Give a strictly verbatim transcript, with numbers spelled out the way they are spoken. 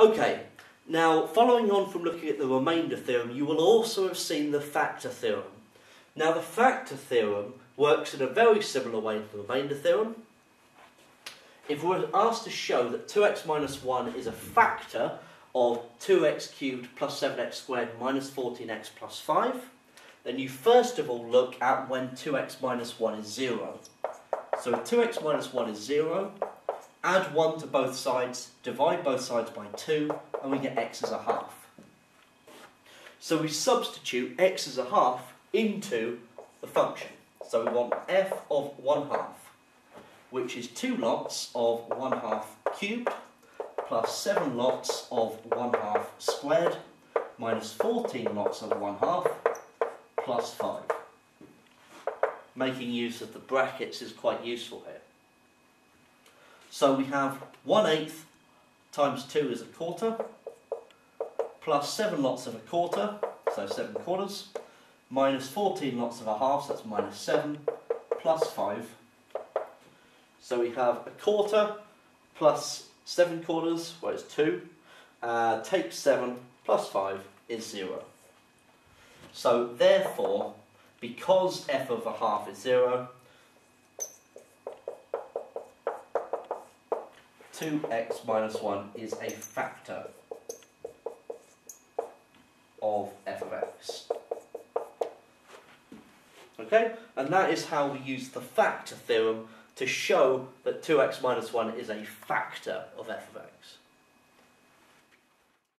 Okay, now following on from looking at the remainder theorem, you will also have seen the factor theorem. Now the factor theorem works in a very similar way to the remainder theorem. If we're asked to show that two x minus one is a factor of two x cubed plus seven x squared minus fourteen x plus five, then you first of all look at when two x minus one is zero. So if two x minus one is zero, add one to both sides, divide both sides by two, and we get x as a half. So we substitute x as a half into the function. So we want f of one half, which is two lots of one half cubed, plus seven lots of one half squared, minus fourteen lots of one half, plus five. Making use of the brackets is quite useful here. So we have one eighth times two is a quarter, plus seven lots of a quarter, so seven quarters, minus fourteen lots of a half, so that's minus seven, plus five. So we have a quarter plus seven quarters, well it's two, uh, take seven plus five is zero. So therefore, because f of a half is zero, two x minus one is a factor of f of x. Okay? And that is how we use the factor theorem to show that two x minus one is a factor of f of x.